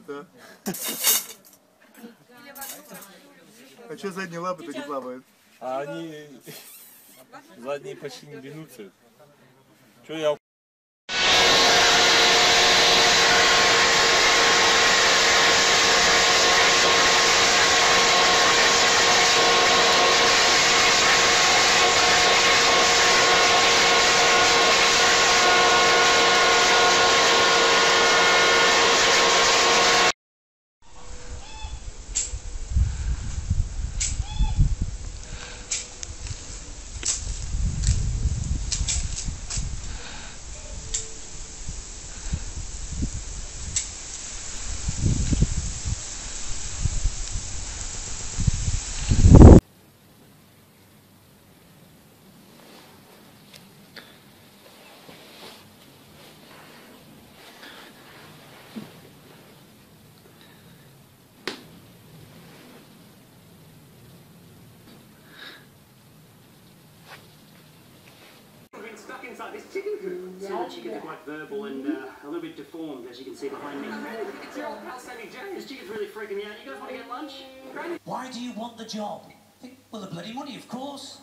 плавают, а? А что задние лапы-то не плавают? А они задние почти не двинутся. Че я... Inside this chicken coop. So the chickens are quite verbal and a little bit deformed, as you can see behind me. It's your old pal Sandy James. This chicken's really freaking me out. You guys want to get lunch? Why do you want the job? Well, the bloody money, of course,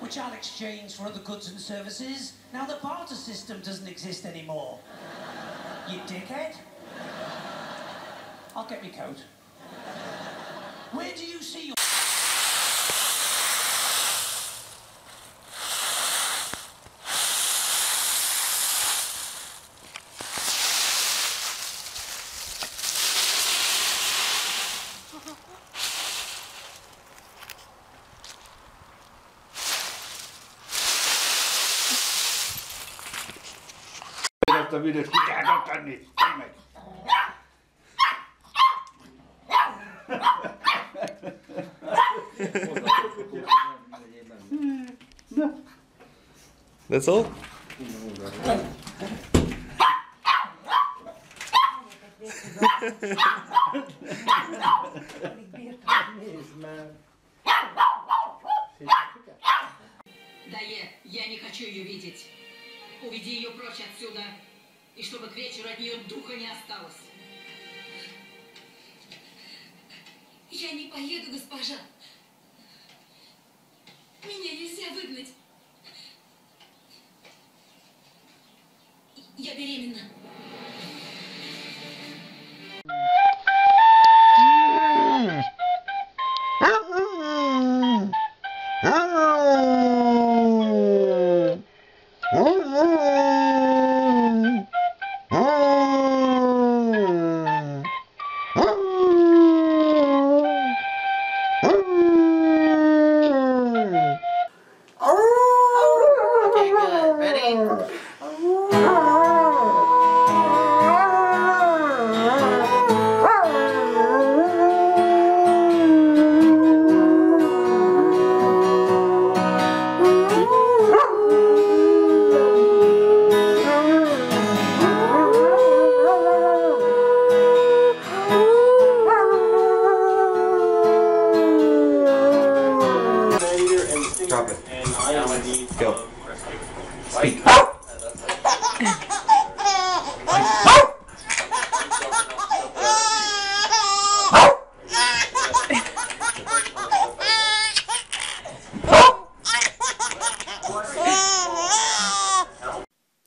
which I'll exchange for other goods and services. Now the barter system doesn't exist anymore. You dickhead. I'll get me coat. Where do you see your... Da will ich nicht, dann nicht. That's all? Да я не хочу ее видеть. Уведи ее прочь отсюда. И чтобы к вечеру от нее духа не осталось. Я не поеду, госпожа. Меня нельзя выгнать. Я беременна.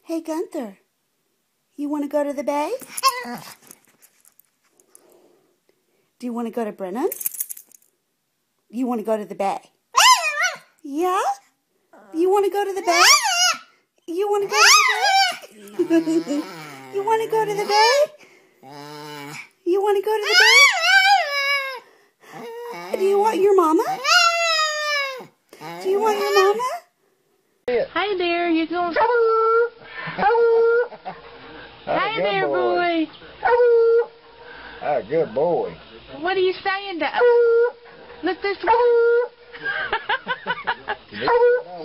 Hey, Gunther, you want to go to the bay? Do you want to go to Brennan? You want to go to the bay? Yeah? You want to go to the bay? You want to go to the bay? You want to go to the bay? You want to go to the bay? Do you want your mama? Do you want your mama? Hi there, you going? Hi there, boy. Ah, good boy. What are you saying to us? Look this way.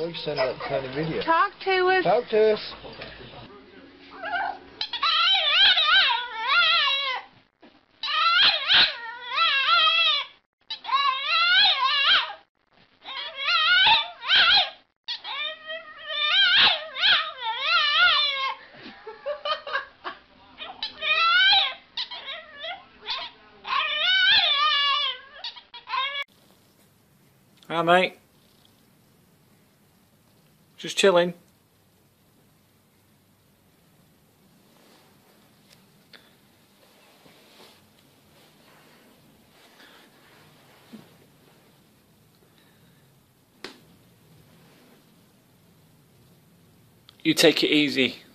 We send that kind of video. Talk to us. Talk to us. Hi mate. Just chilling. You take it easy.